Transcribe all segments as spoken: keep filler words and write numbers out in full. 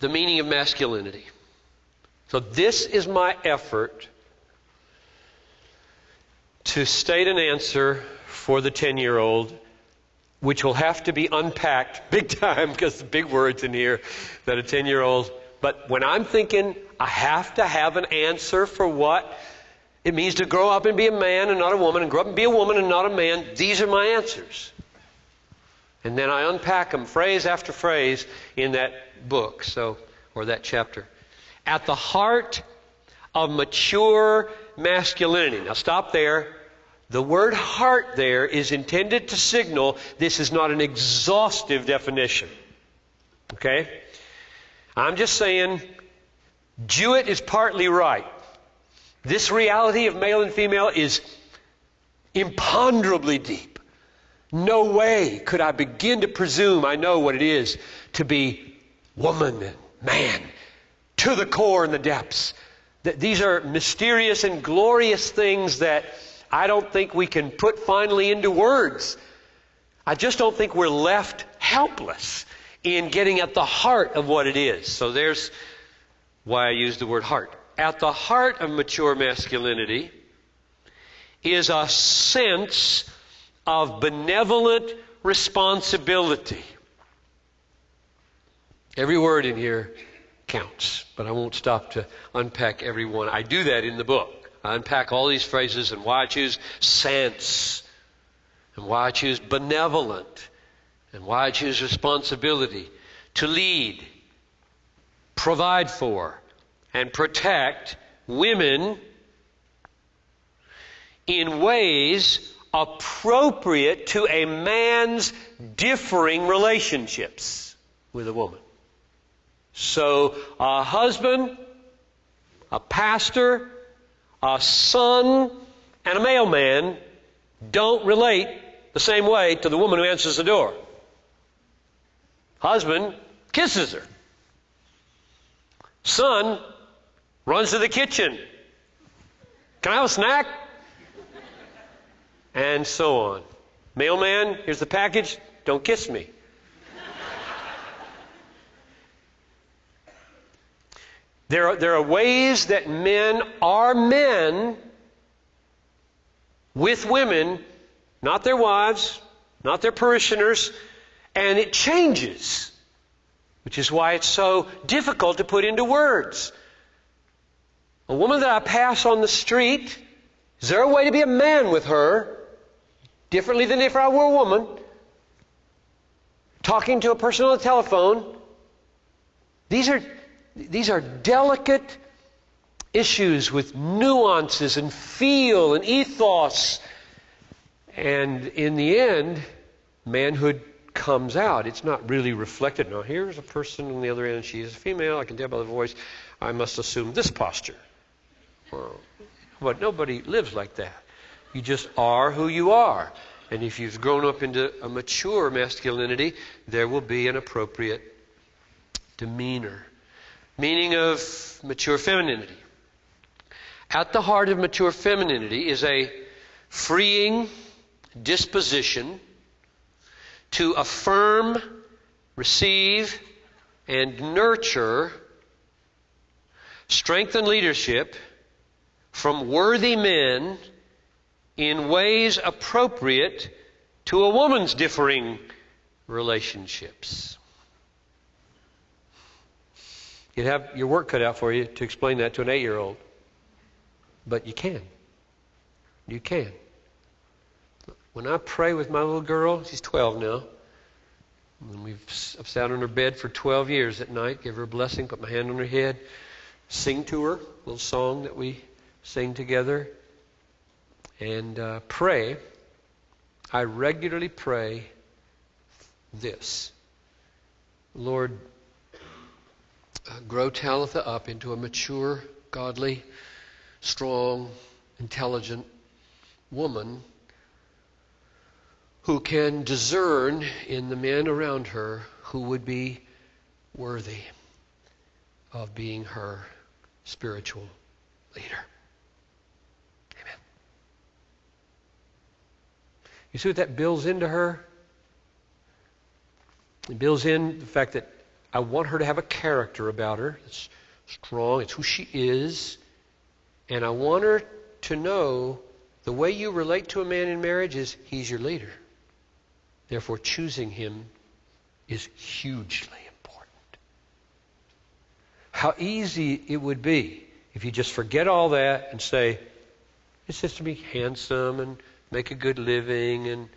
the meaning of masculinity. So this is my effort to state an answer for the ten-year-old, which will have to be unpacked big time because the big words in here that a ten-year-old. But when I'm thinking, I have to have an answer for what it means to grow up and be a man and not a woman, and grow up and be a woman and not a man, these are my answers. And then I unpack them phrase after phrase in that book, so, or that chapter. At the heart of mature masculinity. Now stop there. The word heart there is intended to signal this is not an exhaustive definition. Okay? I'm just saying, Jewett is partly right. This reality of male and female is imponderably deep. No way could I begin to presume I know what it is to be woman and man to the core and the depths. These are mysterious and glorious things that I don't think we can put finally into words. I just don't think we're left helpless in getting at the heart of what it is. So there's why I use the word heart. At the heart of mature masculinity is a sense of benevolent responsibility. Every word in here counts, but I won't stop to unpack every one. I do that in the book. I unpack all these phrases and why I choose sense, and why I choose benevolent, and why I choose responsibility to lead, provide for, and protect women in ways appropriate to a man's differing relationships with a woman. So a husband, a pastor, a son, and a mailman don't relate the same way to the woman who answers the door. Husband kisses her. Son runs to the kitchen. Can I have a snack? And so on. Mailman, here's the package. Don't kiss me. There are, there are ways that men are men with women, not their wives, not their parishioners, and it changes, which is why it's so difficult to put into words. A woman that I pass on the street, is there a way to be a man with her differently than if I were a woman? Talking to a person on the telephone, these are... These are delicate issues with nuances and feel and ethos. And in the end, manhood comes out. It's not really reflected. Now, here's a person on the other end. She is a female. I can tell by the voice. I must assume this posture. Well, but nobody lives like that. You just are who you are. And if you've grown up into a mature masculinity, there will be an appropriate demeanor. Meaning of mature femininity. At the heart of mature femininity is a freeing disposition to affirm, receive, and nurture strength and leadership from worthy men in ways appropriate to a woman's differing relationships. You'd have your work cut out for you to explain that to an eight-year-old. But you can. You can. When I pray with my little girl, she's twelve now. And we've, I've sat on her bed for twelve years at night, give her a blessing, put my hand on her head, sing to her, a little song that we sing together, and uh, pray. I regularly pray this. Lord, Uh, grow Talitha up into a mature, godly, strong, intelligent woman who can discern in the men around her who would be worthy of being her spiritual leader. Amen. You see what that builds into her? It builds in the fact that I want her to have a character about her. It's strong. It's who she is. And I want her to know the way you relate to a man in marriage is he's your leader. Therefore, choosing him is hugely important. How easy it would be if you just forget all that and say, it's just to be handsome and make a good living and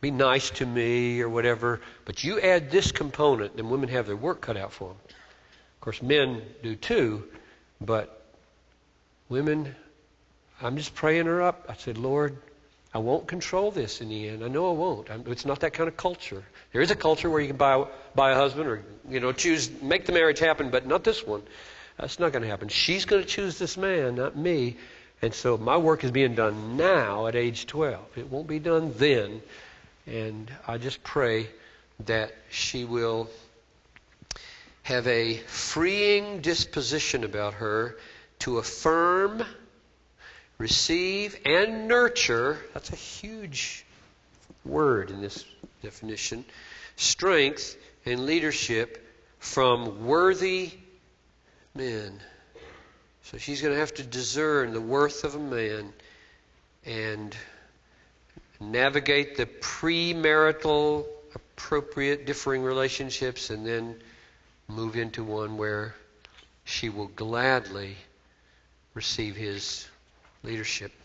be nice to me or whatever. But you add this component, then women have their work cut out for them. Of course, men do too, but women, I'm just praying her up. I said, Lord, I won't control this in the end. I know I won't. I'm, it's not that kind of culture. There is a culture where you can buy, buy a husband or, you know, choose, make the marriage happen, but not this one. That's not going to happen. She's going to choose this man, not me. And so my work is being done now at age twelve. It won't be done then. And I just pray that she will have a freeing disposition about her to affirm, receive, and nurture. That's a huge word in this definition. Strength and leadership from worthy men. So she's going to have to discern the worth of a man and navigate the premarital, appropriate, differing relationships, and then move into one where she will gladly receive his leadership.